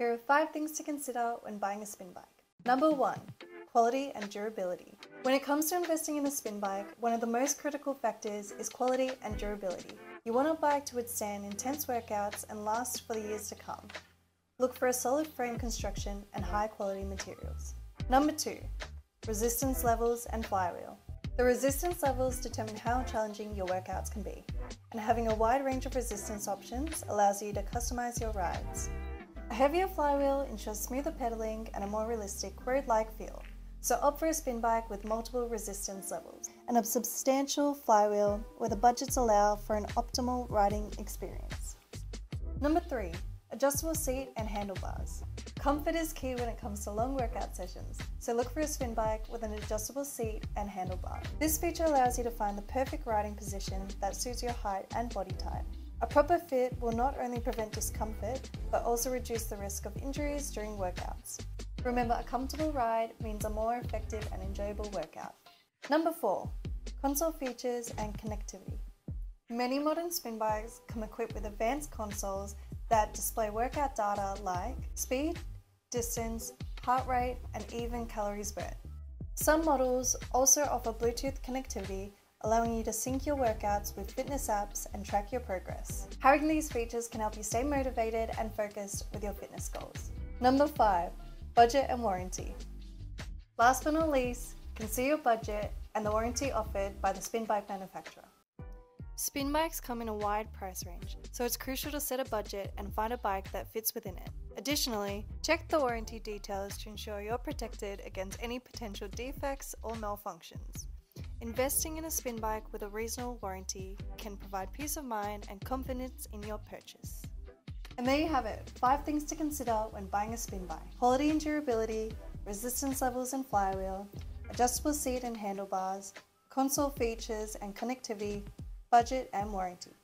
Here are 5 things to consider when buying a spin bike. Number 1, quality and durability. When it comes to investing in a spin bike, one of the most critical factors is quality and durability. You want a bike to withstand intense workouts and last for the years to come. Look for a solid frame construction and high quality materials. Number 2, resistance levels and flywheel. The resistance levels determine how challenging your workouts can be, and having a wide range of resistance options allows you to customize your rides. A heavier flywheel ensures smoother pedaling and a more realistic road-like feel, so opt for a spin bike with multiple resistance levels and a substantial flywheel where the budgets allow for an optimal riding experience. Number 3, adjustable seat and handlebars. Comfort is key when it comes to long workout sessions, so look for a spin bike with an adjustable seat and handlebar. This feature allows you to find the perfect riding position that suits your height and body type. A proper fit will not only prevent discomfort, but also reduce the risk of injuries during workouts. Remember, a comfortable ride means a more effective and enjoyable workout. Number 4, console features and connectivity. Many modern spin bikes come equipped with advanced consoles that display workout data like speed, distance, heart rate, and even calories burned. Some models also offer Bluetooth connectivity, allowing you to sync your workouts with fitness apps and track your progress. Having these features can help you stay motivated and focused with your fitness goals. Number 5, budget and warranty. Last but not least, consider your budget and the warranty offered by the spin bike manufacturer. Spin bikes come in a wide price range, so it's crucial to set a budget and find a bike that fits within it. Additionally, check the warranty details to ensure you're protected against any potential defects or malfunctions. Investing in a spin bike with a reasonable warranty can provide peace of mind and confidence in your purchase. And there you have it, 5 things to consider when buying a spin bike. Quality and durability, resistance levels and flywheel, adjustable seat and handlebars, console features and connectivity, budget and warranty.